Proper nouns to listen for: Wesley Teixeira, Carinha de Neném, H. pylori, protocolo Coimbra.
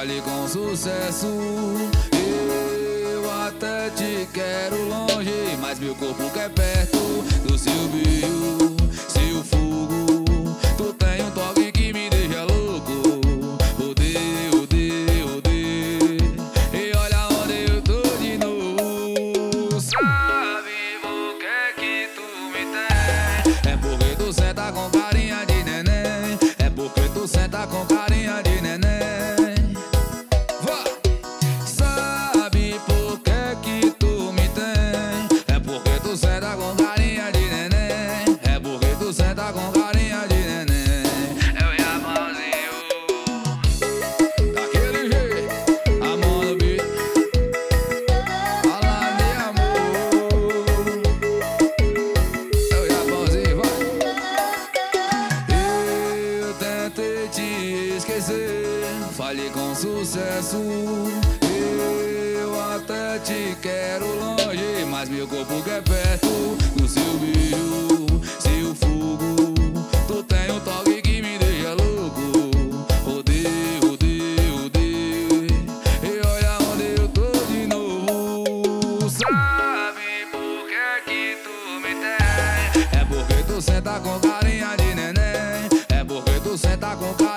baile com sucesso. Eu até te quero longe, mas meu corpo quer perto do seu beijo, seu fogo. Tu tem um toque que me deixa louco. Odeio, odeio, odeio. E olha onde eu tô de novo. Sabe o que é que tu me tem? É porque tu senta com carinha de neném. É porque tu senta com carinha de neném. Vá! Sabe por que é que tu me tem? É porque tu senta com carinha de neném. É porque tu senta com carinha de neném. Falhei com sucesso. Eu até te quero longe, mas meu corpo quer perto do seu beijo, seu fogo. Tu tem um toque que me deixa louco. Odeio, odeio, odeio. E olha onde eu tô de novo. Sabe por que é que tu me tem? É porque tu senta com carinha de neném. É porque tu senta com carinha de neném.